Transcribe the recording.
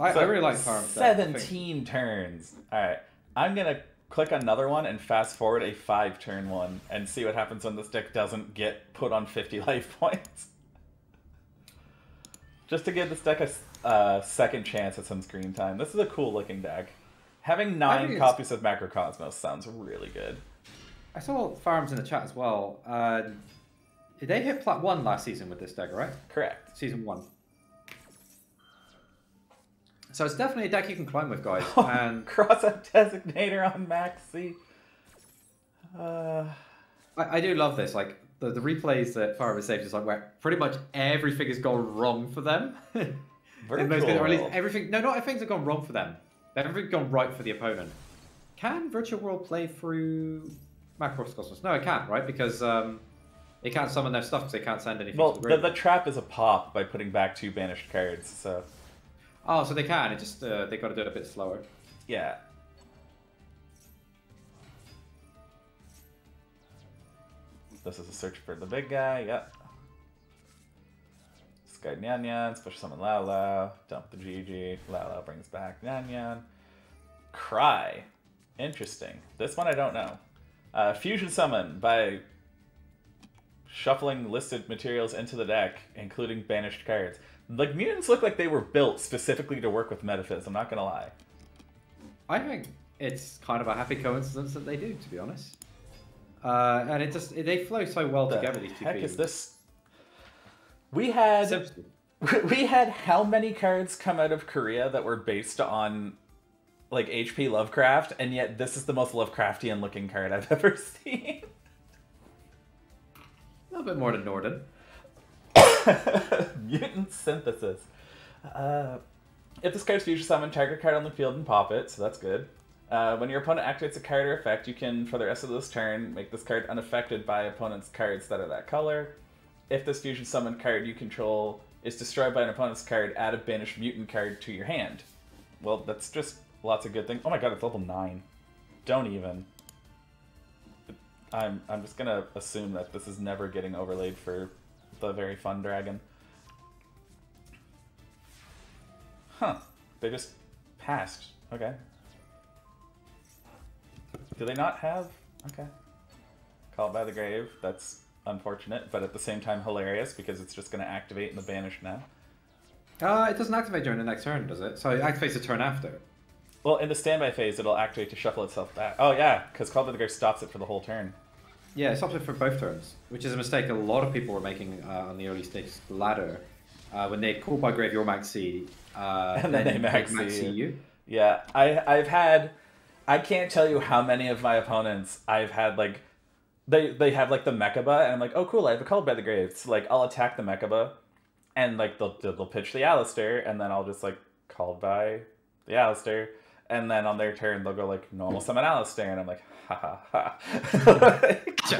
I really like Harm. 17 turns. All right. I'm going to click another one and fast forward a 5-turn one and see what happens when this deck doesn't get put on 50 life points. Just to give this deck a second chance at some screen time. This is a cool looking deck. Having 9 copies of Macrocosmos sounds really good. I saw Farms in the chat as well. They hit Plat 1 last season with this deck, right? Correct. Season 1. So it's definitely a deck you can climb with, guys. Oh, and cross-up designator on Maxi. I do love this. Like the replays that Fire of the Safe is like where pretty much everything has gone wrong for them. Very cool. Or at least everything. No, not everything's gone wrong for them. Everything's gone right for the opponent. Can Virtual World play through Macrocosmos? No, it can't, right? Because it can't summon their stuff because they can't send anything. Well, to the trap is a pop by putting back 2 banished cards, so. Oh, so they can. It just they got to do it a bit slower. Yeah. This is a search for the big guy. Yep. Sky Nyan Nyan. Special summon Lao Lao. Dump the GG. Lao Lao brings back Nyan Nyan. Cry. Interesting. This one I don't know. Fusion summon by shuffling listed materials into the deck, including banished cards. Like, mutants look like they were built specifically to work with Metaphys, I'm not gonna lie. I think it's kind of a happy coincidence that they do, to be honest. And it just, they flow so well together, these two heck beams. Is this? We had how many cards come out of Korea that were based on, like, H.P. Lovecraft, and yet this is the most Lovecraftian looking card I've ever seen. A little bit more to Norden. Mutant synthesis. If this card's future summon, target card on the field and pop it, so that's good. When your opponent activates a card or effect, you can, for the rest of this turn, make this card unaffected by opponent's cards that are that color. If this fusion summon card you control is destroyed by an opponent's card, add a banished mutant card to your hand. Well, that's just lots of good things. Oh my god, it's level 9. Don't even. I'm just gonna assume that this is never getting overlaid for the very fun dragon. Huh. They just passed. Okay. Do they not have? Okay. Called by the Grave. That's unfortunate, but at the same time hilarious because it's just going to activate in the banish now. It doesn't activate during the next turn, does it? So it activates the turn after. Well, in the standby phase, it'll activate to shuffle itself back. Oh yeah, because Called by the Grave stops it for the whole turn. Yeah, it's opted for both turns, which is a mistake a lot of people were making on the early stages ladder. When they call by Grave your Maxi, and then they Maxi you. Yeah, I've had, I can't tell you how many of my opponents I've had, like, they have, like, the Mechaba, and I'm like, oh cool, I have a Called by the Grave, so, like, I'll attack the Mechaba, and, like, they'll pitch the Alistair, and then I'll just, like, Called by the Alistair, and then on their turn they'll go, like, normal summon Alistair, and I'm like, ha ha ha.